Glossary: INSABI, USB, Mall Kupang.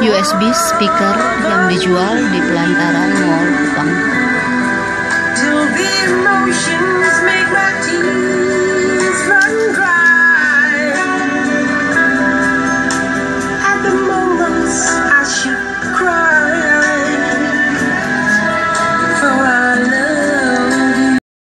USB speaker yang dijual di pelantaran Mall Kupang.